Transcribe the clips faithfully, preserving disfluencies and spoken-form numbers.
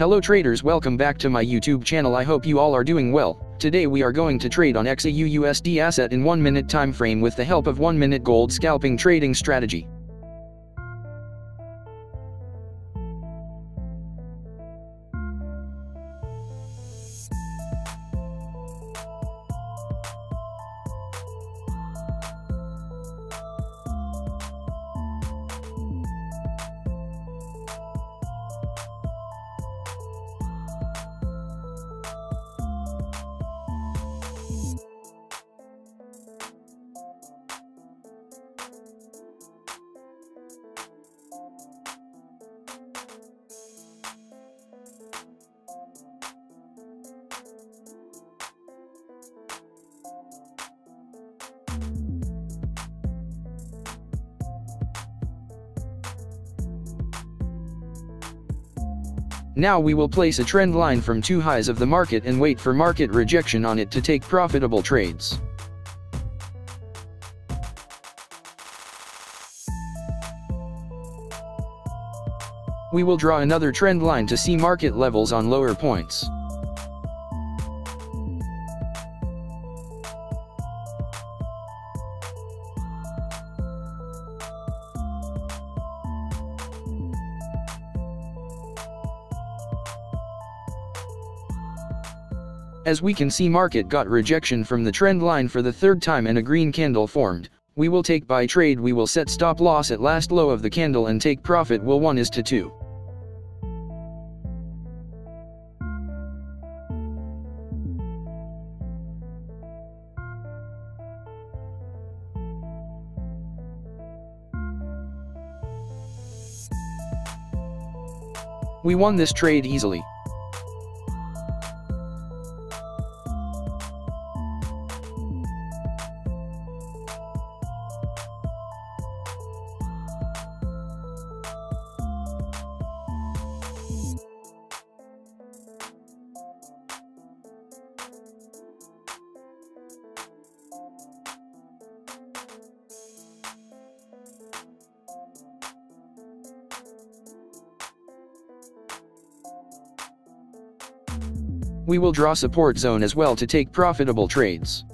Hello traders, welcome back to my YouTube channel. I hope you all are doing well. Today we are going to trade on X A U U S D asset in one minute time frame with the help of one minute gold scalping trading strategy. Now we will place a trend line from two highs of the market and wait for market rejection on it to take profitable trades. We will draw another trend line to see market levels on lower points. As we can see, market got rejection from the trend line for the third time and a green candle formed. We will take buy trade. We will set stop loss at last low of the candle and take profit will one is to two. We won this trade easily. We will draw support zone as well to take profitable trades.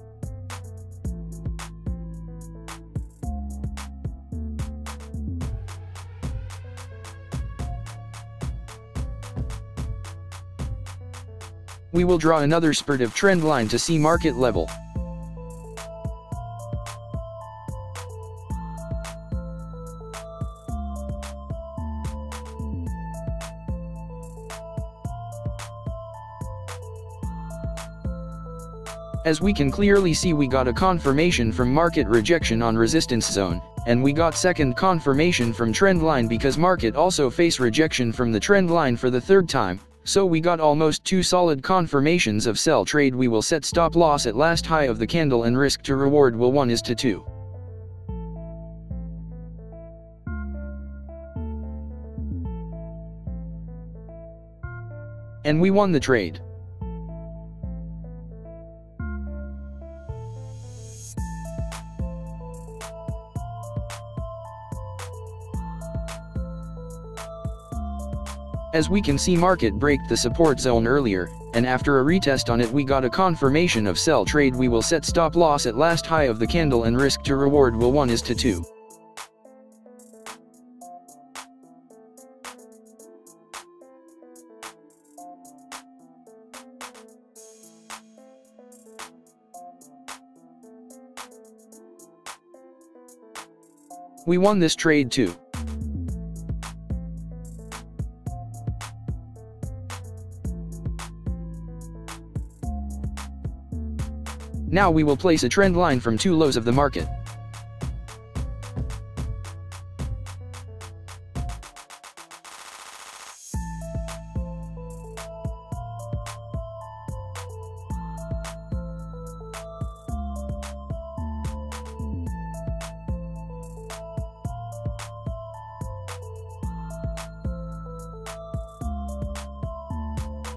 We will draw another spurt of trend line to see market level. As we can clearly see, we got a confirmation from market rejection on resistance zone, and we got second confirmation from trend line because market also face rejection from the trend line for the third time, so we got almost two solid confirmations of sell trade. We will set stop loss at last high of the candle and risk to reward will one is to two. And we won the trade. As we can see, market broke the support zone earlier, and after a retest on it we got a confirmation of sell trade. We will set stop loss at last high of the candle and risk to reward will one is to two. We won this trade too. Now we will place a trend line from two lows of the market.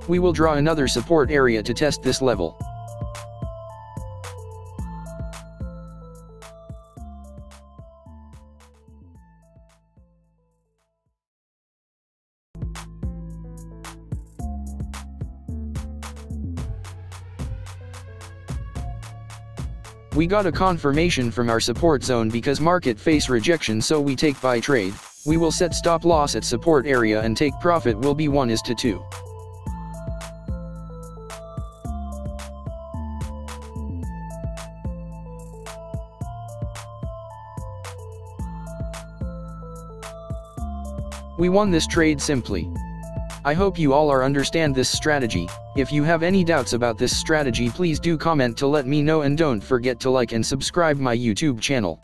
We will draw another support area to test this level. We got a confirmation from our support zone because market face rejection, so we take buy trade. We will set stop loss at support area and take profit will be one is to two. We won this trade simply. I hope you all are understand this strategy. If you have any doubts about this strategy, please do comment to let me know, and don't forget to like and subscribe my YouTube channel.